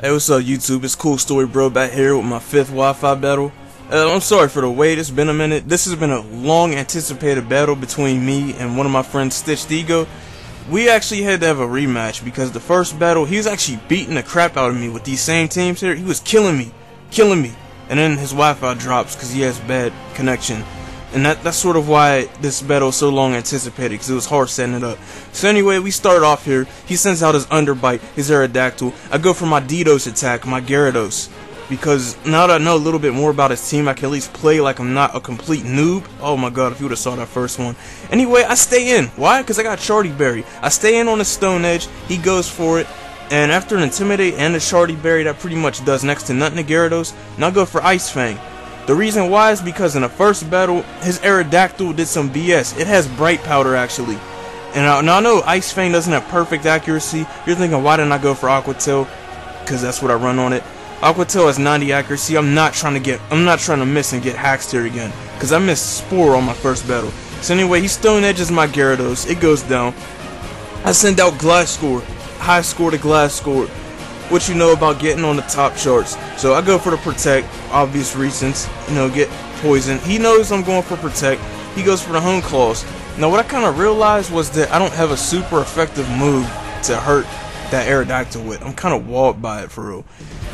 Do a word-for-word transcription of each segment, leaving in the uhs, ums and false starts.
Hey, what's up YouTube? It's Cool Story Bro back here with my fifth Wi-Fi battle. Uh, I'm sorry for the wait, it's been a minute. This has been a long anticipated battle between me and one of my friends, Stitched Ego. We actually had to have a rematch because the first battle, he was actually beating the crap out of me with these same teams here. He was killing me, killing me. And then his Wi-Fi drops because he has bad connection. And that, that's sort of why this battle is so long anticipated, because it was hard setting it up. So anyway, we start off here. He sends out his Underbite, his Aerodactyl. I go for my DDoS attack, my Gyarados. Because now that I know a little bit more about his team, I can at least play like I'm not a complete noob. Oh my god, if you would have saw that first one. Anyway, I stay in. Why? Because I got Chardyberry. I stay in on the Stone Edge. He goes for it. And after an Intimidate and a Chardyberry, that pretty much does next to nothing to Gyarados. Now I go for Ice Fang. The reason why is because in the first battle, his Aerodactyl did some B S. It has Bright Powder, actually. And I, now I know Ice Fang doesn't have perfect accuracy. You're thinking, why didn't I go for Aqua Tail? Because that's what I run on it. Aqua Tail has ninety accuracy. I'm not trying to get, I'm not trying to miss and get Haxed here again. Because I missed Spore on my first battle. So anyway, he Stone Edges my Gyarados. It goes down. I send out Gliscor. High score to Gliscor. What you know about getting on the top charts. So I go for the Protect, obvious reasons, you know, get poison. He knows I'm going for Protect. He goes for the Home Claws. Now what I kind of realized was that I don't have a super effective move to hurt that Aerodactyl with. I'm kind of walled by it for real.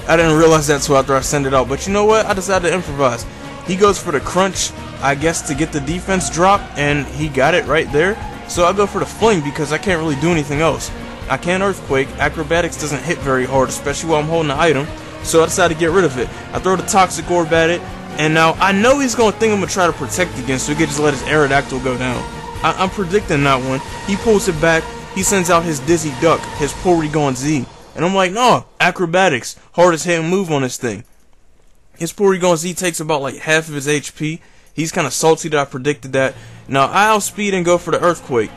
I didn't realize that until after I send it out, but you know what, I decided to improvise. He goes for the Crunch, I guess, to get the defense drop, and he got it right there. So I go for the Fling because I can't really do anything else. I can't Earthquake, Acrobatics doesn't hit very hard, especially while I'm holding the item, so I decided to get rid of it. I throw the Toxic Orb at it, and now I know he's going to think I'm going to try to Protect again, so he could just let his Aerodactyl go down. I I'm predicting that one. He pulls it back, he sends out his Dizzy Duck, his Porygon-Z, and I'm like, no, Acrobatics, hardest hitting move on this thing. His Porygon-Z takes about like half of his H P. He's kind of salty that I predicted that. Now I outspeed and go for the Earthquake.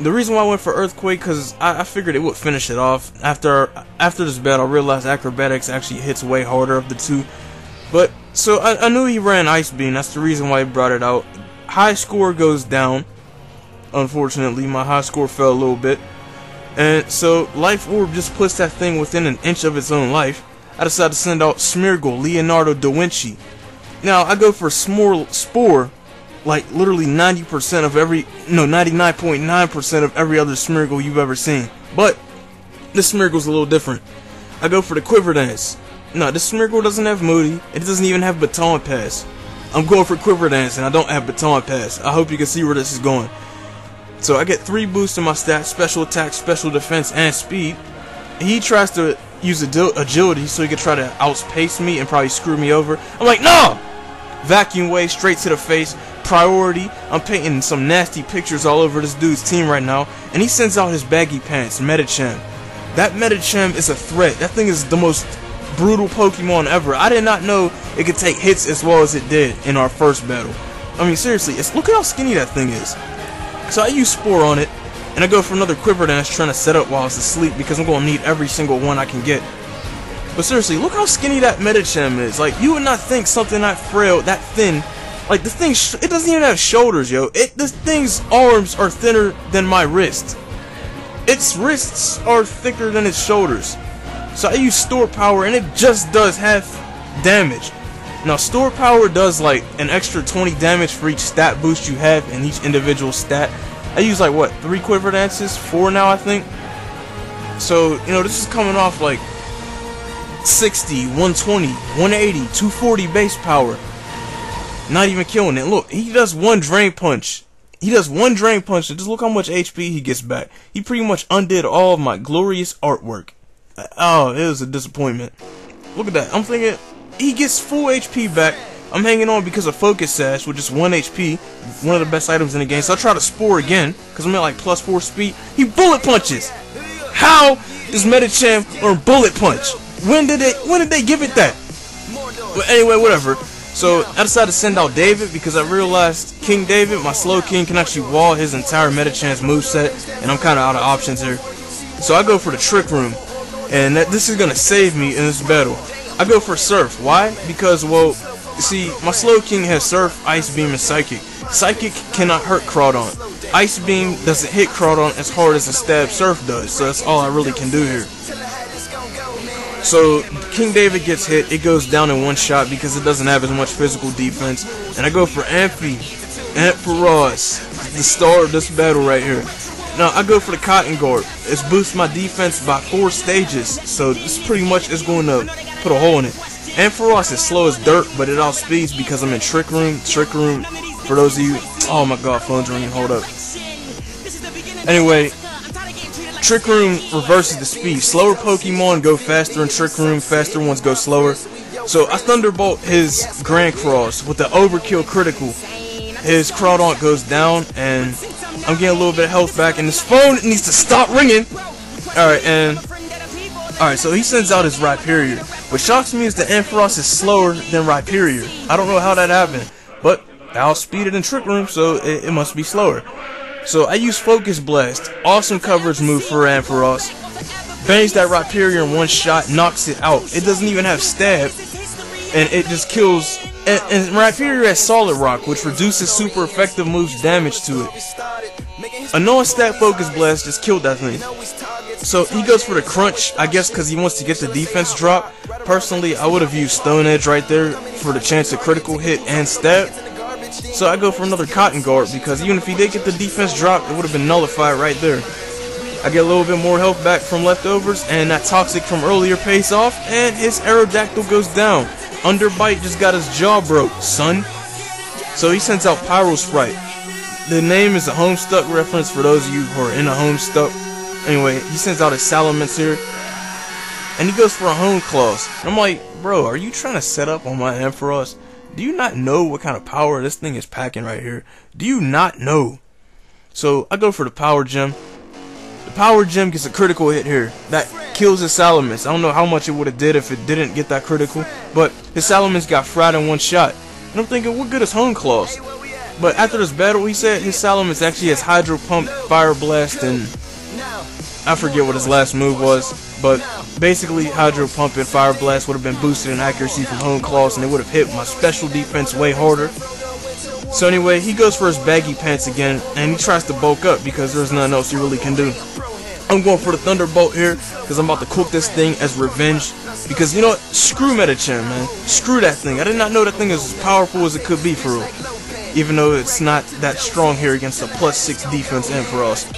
The reason why I went for Earthquake, because I, I figured it would finish it off. After after this battle, I realized Acrobatics actually hits way harder of the two. But, so I, I knew he ran Ice Beam. That's the reason why he brought it out. High score goes down. Unfortunately, my high score fell a little bit. And so, Life Orb just puts that thing within an inch of its own life. I decided to send out Smeargle, Leonardo da Vinci. Now, I go for Smor Spore. Like literally ninety percent of every, no, ninety-nine point nine percent of every other Smeargle you've ever seen. But this Smeargle's a little different. I go for the Quiver Dance. No, this Smeargle doesn't have Moody. It doesn't even have Baton Pass. I'm going for Quiver Dance and I don't have Baton Pass. I hope you can see where this is going. So I get three boosts in my stats, special attack, special defense, and speed. He tries to use agility so he can try to outpace me and probably screw me over. I'm like, no! Vacuum wave straight to the face. Priority. I'm painting some nasty pictures all over this dude's team right now, and he sends out his baggy pants, Medicham. That Medicham is a threat. That thing is the most brutal Pokemon ever. I did not know it could take hits as well as it did in our first battle. I mean, seriously, it's, look at how skinny that thing is. So I use Spore on it, and I go for another Quiver Dance trying to set up while it's asleep because I'm going to need every single one I can get. But seriously, look how skinny that Medicham is. Like, you would not think something that frail, that thin. Like, the thing, sh it doesn't even have shoulders, yo. It, this thing's arms are thinner than my wrist. Its wrists are thicker than its shoulders. So I use Store Power, and it just does half damage. Now, Store Power does, like, an extra twenty damage for each stat boost you have in each individual stat. I use, like, what, three Quiver Dances? Four now, I think? So, you know, this is coming off, like, sixty, one twenty, one eighty, two forty base power. Not even killing it. Look, he does one Drain Punch. He does one Drain Punch, and just look how much H P he gets back. He pretty much undid all of my glorious artwork. Oh, it was a disappointment. Look at that. I'm thinking, he gets full H P back. I'm hanging on because of Focus Sash, which is one H P. One of the best items in the game. So I try to Spore again, because I'm at like plus four speed. He Bullet Punches! How is Medicham or Bullet Punch? When did it? When did they give it that? But anyway, whatever. So I decided to send out David because I realized King David, my Slowking, can actually wall his entire Medicham's moveset, and I'm kind of out of options here. So I go for the Trick Room, and that, this is going to save me in this battle. I go for Surf. Why? Because, well, see, my Slowking has Surf, Ice Beam, and Psychic. Psychic cannot hurt Crawdaunt. Ice Beam doesn't hit Crawdaunt as hard as a Stab Surf does, so that's all I really can do here. So King David gets hit, it goes down in one shot because it doesn't have as much physical defense. And I go for Amphi, Ampharos, the star of this battle right here. Now I go for the Cotton Guard. It boosts my defense by four stages, so this pretty much is going to put a hole in it. Ampharos is slow as dirt, but it outspeeds because I'm in Trick Room. Trick Room, for those of you, oh my god, phone's ringing, hold up. Anyway, Trick Room reverses the speed. Slower Pokemon go faster in Trick Room, faster ones go slower. So I Thunderbolt his Grand Cross with the Overkill Critical. His Crawdaunt goes down, and I'm getting a little bit of health back, and his phone needs to stop ringing. Alright, and alright, so he sends out his Rhyperior. What shocks me is that Ampharos is slower than Rhyperior. I don't know how that happened, but I outspeeded in Trick Room, so it, it must be slower. So I use Focus Blast, awesome coverage move for Ampharos, bangs that Rhyperior in one shot, knocks it out. It doesn't even have Stab, and it just kills, and, and Rhyperior has Solid Rock, which reduces super effective moves damage to it. A non-stat Focus Blast just killed that thing. So he goes for the Crunch, I guess because he wants to get the defense drop. Personally, I would have used Stone Edge right there for the chance of critical hit and stab. So I go for another Cotton Guard, because even if he did get the defense drop, it would have been nullified right there. I get a little bit more health back from leftovers, and that Toxic from earlier pays off, and his Aerodactyl goes down. Underbite just got his jaw broke, son. So he sends out Pyro Sprite. The name is a Homestuck reference for those of you who are in a Homestuck. Anyway, he sends out his Salamence here, and he goes for a Home Claws. I'm like, bro, are you trying to set up on my Ampharos? Do you not know what kind of power this thing is packing right here? Do you not know? So I go for the Power Gem. The Power Gem gets a critical hit here. That kills his Salamence. I don't know how much it would have did if it didn't get that critical, but his Salamence got fried in one shot. And I'm thinking, what good is Home Claws? But after this battle, he said his Salamence actually has Hydro Pump, Fire Blast, and I forget what his last move was, but basically Hydro Pump and Fire Blast would have been boosted in accuracy from Home Claws, and it would have hit my special defense way harder. So anyway, he goes for his Baggy Pants again, and he tries to bulk up because there's nothing else he really can do. I'm going for the Thunderbolt here because I'm about to cook this thing as revenge, because you know what, screw Medicham, man, screw that thing. I did not know that thing was as powerful as it could be for real, even though it's not that strong here against a plus six defense Ampharos.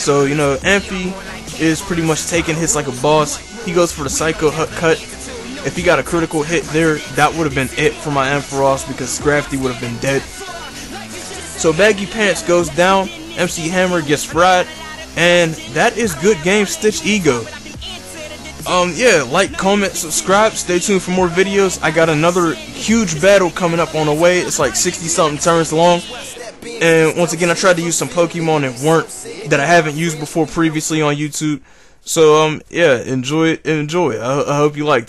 So, you know, Amphi is pretty much taking hits like a boss. He goes for the Psycho Cut. If he got a critical hit there, that would have been it for my Ampharos because Scrafty would have been dead. So Baggy Pants goes down, M C Hammer gets fried, and that is good game, Stitched Ego. Um, yeah, like, comment, subscribe, stay tuned for more videos. I got another huge battle coming up on the way. It's like sixty something turns long. And once again, I tried to use some Pokemon that weren't, that I haven't used before previously on YouTube. So, um, yeah, enjoy it, enjoy it. I, I hope you liked it.